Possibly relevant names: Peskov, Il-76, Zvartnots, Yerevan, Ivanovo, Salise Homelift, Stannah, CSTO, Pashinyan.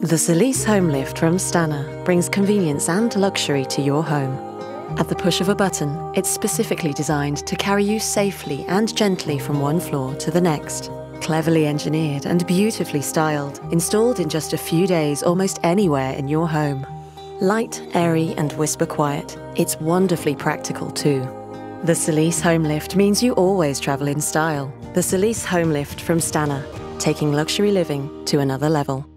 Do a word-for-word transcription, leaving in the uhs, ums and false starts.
The Salise Homelift from Stannah brings convenience and luxury to your home. At the push of a button, it's specifically designed to carry you safely and gently from one floor to the next. Cleverly engineered and beautifully styled, installed in just a few days almost anywhere in your home. Light, airy and whisper quiet, it's wonderfully practical too. The Salise Homelift means you always travel in style. The Salise Homelift from Stannah, taking luxury living to another level.